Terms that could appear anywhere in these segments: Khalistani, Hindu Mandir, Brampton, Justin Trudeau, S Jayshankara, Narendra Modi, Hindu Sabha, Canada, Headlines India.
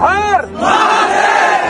हर हर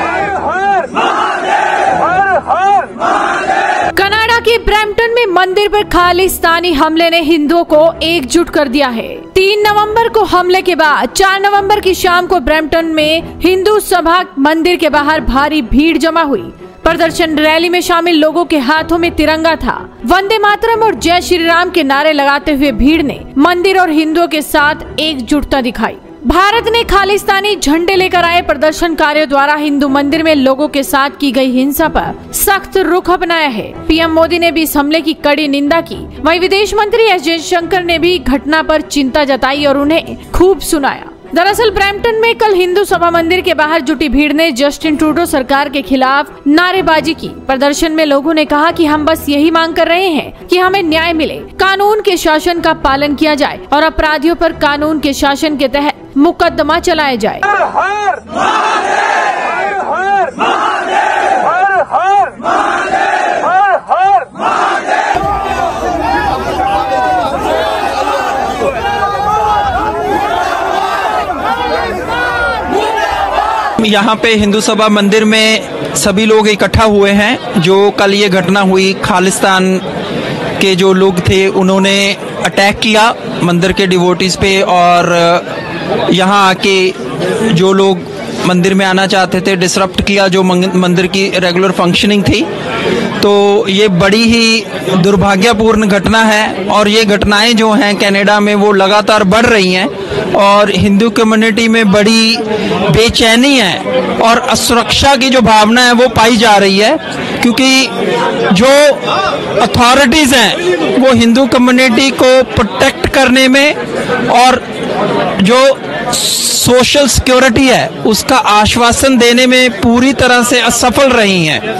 हर हर। Canada के Brampton में मंदिर पर खालिस्तानी हमले ने हिंदुओं को एकजुट कर दिया है। 3 नवंबर को हमले के बाद 4 नवंबर की शाम को ब्रैम्पटन में हिंदू सभा मंदिर के बाहर भारी भीड़ जमा हुई। प्रदर्शन रैली में शामिल लोगों के हाथों में तिरंगा था। वंदे मातरम और जय श्री राम के नारे लगाते हुए भीड़ ने मंदिर और हिंदुओं के साथ एकजुटता दिखाई। भारत ने खालिस्तानी झंडे लेकर आए प्रदर्शनकारियों द्वारा हिंदू मंदिर में लोगों के साथ की गई हिंसा पर सख्त रुख अपनाया है। पीएम मोदी ने भी इस हमले की कड़ी निंदा की। वहीं विदेश मंत्री एस जयशंकर ने भी घटना पर चिंता जताई और उन्हें खूब सुनाया। दरअसल ब्रैम्पटन में कल हिंदू सभा मंदिर के बाहर जुटी भीड़ ने जस्टिन ट्रूडो सरकार के खिलाफ नारेबाजी की। प्रदर्शन में लोगों ने कहा कि हम बस यही मांग कर रहे हैं कि हमें न्याय मिले, कानून के शासन का पालन किया जाए और अपराधियों पर कानून के शासन के तहत मुकदमा चलाया जाए। हर हर यहाँ पे हिंदू सभा मंदिर में सभी लोग इकट्ठा हुए हैं। जो कल ये घटना हुई, खालिस्तान के जो लोग थे उन्होंने अटैक किया मंदिर के डिवोटीज पे, और यहाँ आके जो लोग मंदिर में आना चाहते थे डिसरप्ट किया जो मंदिर की रेगुलर फंक्शनिंग थी। तो ये बड़ी ही दुर्भाग्यपूर्ण घटना है और ये घटनाएं जो हैं कनाडा में वो लगातार बढ़ रही हैं और हिंदू कम्युनिटी में बड़ी बेचैनी है और असुरक्षा की जो भावना है वो पाई जा रही है, क्योंकि जो अथॉरिटीज़ हैं वो हिंदू कम्युनिटी को प्रोटेक्ट करने में और जो सोशल सिक्योरिटी है उसका आश्वासन देने में पूरी तरह से असफल रही हैं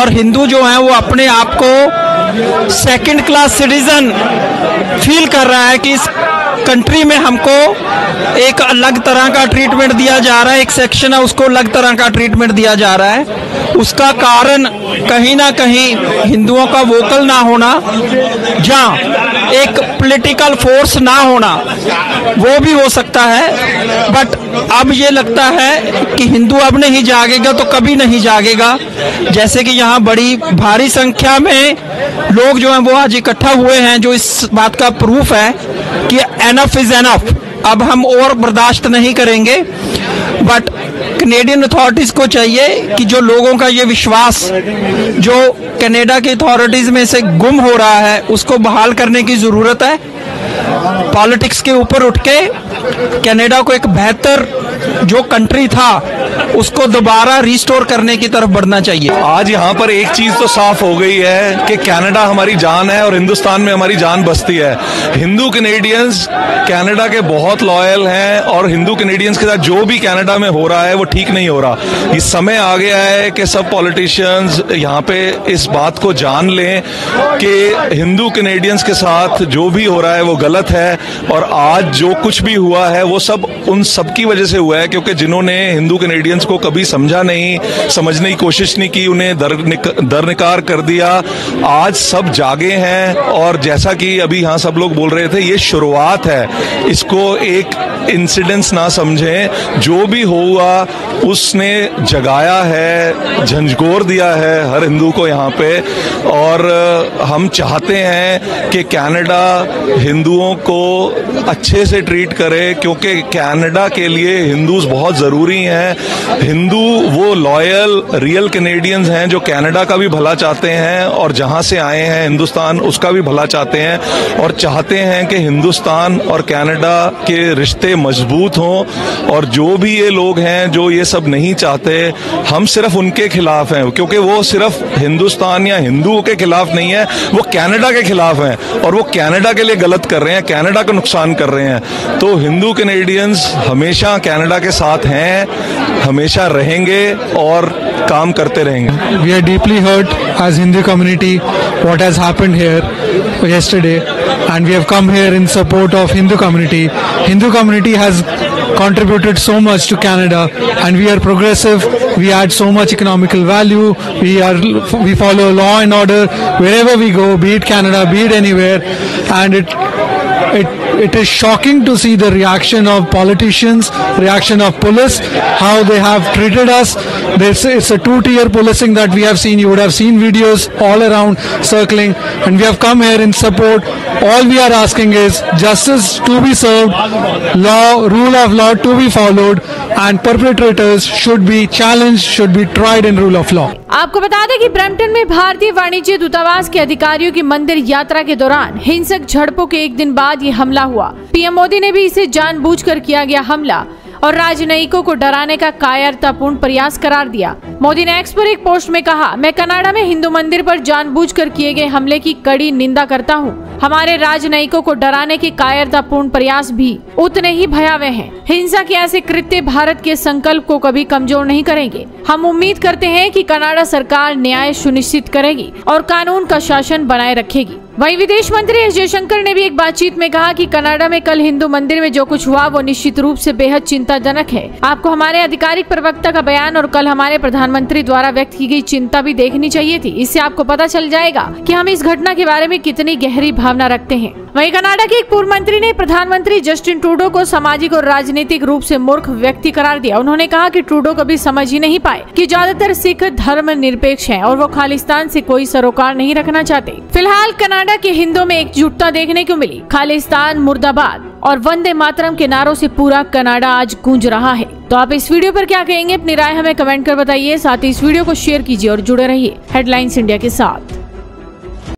और हिंदू जो हैं वो अपने आप को सेकंड क्लास सिटीजन फील कर रहा है कि इस कंट्री में हमको एक अलग तरह का ट्रीटमेंट दिया जा रहा है, एक सेक्शन है उसको अलग तरह का ट्रीटमेंट दिया जा रहा है। उसका कारण कहीं ना कहीं हिंदुओं का वोकल ना होना, जहाँ एक पॉलिटिकल फोर्स ना होना वो भी हो सकता है, बट अब ये लगता है कि हिंदू अब नहीं जागेगा तो कभी नहीं जागेगा। जैसे कि यहाँ बड़ी भारी संख्या में लोग जो हैं वो आज इकट्ठा हुए हैं, जो इस बात का प्रूफ है कि एनफ इज एनफ, अब हम और बर्दाश्त नहीं करेंगे। बट कनेडियन अथॉरिटीज़ को चाहिए कि जो लोगों का ये विश्वास जो कनाडा की अथॉरिटीज़ में से गुम हो रहा है उसको बहाल करने की ज़रूरत है। पॉलिटिक्स के ऊपर उठ के कनाडा को एक बेहतर जो कंट्री था उसको दोबारा रिस्टोर करने की तरफ बढ़ना चाहिए। आज यहाँ पर एक चीज तो साफ हो गई है कि कनाडा हमारी जान है और हिंदुस्तान में हमारी जान बसती है। हिंदू कनेडियंस कनाडा के बहुत लॉयल हैं और हिंदू कनेडियंस के साथ जो भी कनाडा में हो रहा है वो ठीक नहीं हो रहा। ये समय आ गया है कि सब पॉलिटिशियंस यहाँ पे इस बात को जान लें कि हिंदू कनेडियंस के साथ जो भी हो रहा है वो गलत है और आज जो कुछ भी हुआ है वो सब उन सब की वजह से हुआ है क्योंकि जिन्होंने हिंदू कनेडियंस को कभी समझा नहीं, समझने की कोशिश नहीं की, उन्हें दरनिकार कर दिया। आज सब जागे हैं और जैसा कि अभी यहाँ सब लोग बोल रहे थे ये शुरुआत है, इसको एक इंसिडेंस ना समझें। जो भी हुआ उसने जगाया है, झंझकोर दिया है हर हिंदू को यहाँ पे और हम चाहते हैं कि कनाडा हिंदुओं को अच्छे से ट्रीट करे क्योंकि कनाडा के लिए हिंदूज बहुत ज़रूरी हैं। हिंदू वो लॉयल रियल कनेडियंस हैं जो कनाडा का भी भला चाहते हैं और जहाँ से आए हैं हिंदुस्तान उसका भी भला चाहते हैं और चाहते हैं कि हिंदुस्तान और कनाडा के रिश्ते मजबूत हों। और जो भी ये लोग हैं जो ये सब नहीं चाहते, हम सिर्फ उनके खिलाफ हैं क्योंकि वो सिर्फ हिंदुस्तान या हिंदुओं के खिलाफ नहीं है, वो कनाडा के खिलाफ हैं और वो कनाडा के लिए गलत कर रहे हैं, कनाडा का नुकसान कर रहे हैं। तो हिंदू कनेडियंस हमेशा कनाडा के साथ हैं, हमेशा रहेंगे और काम करते रहेंगे। We are deeply hurt as Hindu community what has happened here yesterday and we have come here in support of Hindu community. Hindu community has contributed so much to Canada and we are progressive, we add so much economical value, we follow law and order wherever we go, be it Canada, be it anywhere, and it It is shocking to see the reaction of politicians, reaction of police, how they have treated us. It's a two-tier policing that we have seen. You would have seen videos all around circling, and we have come here in support. All we are asking is justice to be served, law, rule of law to be followed, and perpetrators should be challenged, should be tried in rule of law. आपको बता दें कि Brampton में भारतीय वाणिज्य दूतावास के अधिकारियों की मंदिर यात्रा के दौरान हिंसक झड़पों के एक दिन बाद ये हमला हुआ। पीएम मोदी ने भी इसे जानबूझकर किया गया हमला और राजनयिकों को डराने का कायरतापूर्ण प्रयास करार दिया। मोदी ने एक्स पर एक पोस्ट में कहा, मैं कनाडा में हिंदू मंदिर पर जानबूझकर किए गए हमले की कड़ी निंदा करता हूं। हमारे राजनयिकों को डराने के कायरतापूर्ण प्रयास भी उतने ही भयावह हैं। हिंसा के ऐसे कृत्य भारत के संकल्प को कभी कमजोर नहीं करेंगे। हम उम्मीद करते हैं कि कनाडा सरकार न्याय सुनिश्चित करेगी और कानून का शासन बनाए रखेगी। वहीं विदेश मंत्री एस जयशंकर ने भी एक बातचीत में कहा कि कनाडा में कल हिंदू मंदिर में जो कुछ हुआ वो निश्चित रूप से बेहद चिंताजनक है। आपको हमारे आधिकारिक प्रवक्ता का बयान और कल हमारे प्रधानमंत्री द्वारा व्यक्त की गई चिंता भी देखनी चाहिए थी। इससे आपको पता चल जाएगा कि हम इस घटना के बारे में कितनी गहरी भावना रखते हैं। वहीं कनाडा के एक पूर्व मंत्री ने प्रधानमंत्री जस्टिन ट्रूडो को सामाजिक और राजनीतिक रूप से मूर्ख व्यक्ति करार दिया। उन्होंने कहा कि ट्रूडो कभी समझ ही नहीं पाए कि ज्यादातर सिख धर्म निरपेक्ष हैं और वो खालिस्तान से कोई सरोकार नहीं रखना चाहते। फिलहाल कनाडा के हिंदुओं में एकजुटता देखने को मिली। खालिस्तान मुर्दाबाद और वंदे मातरम के नारों से पूरा कनाडा आज गूंज रहा है। तो आप इस वीडियो पर क्या कहेंगे? अपनी राय हमें कमेंट कर बताइए। साथ ही इस वीडियो को शेयर कीजिए और जुड़े रहिए हेडलाइंस इंडिया के साथ।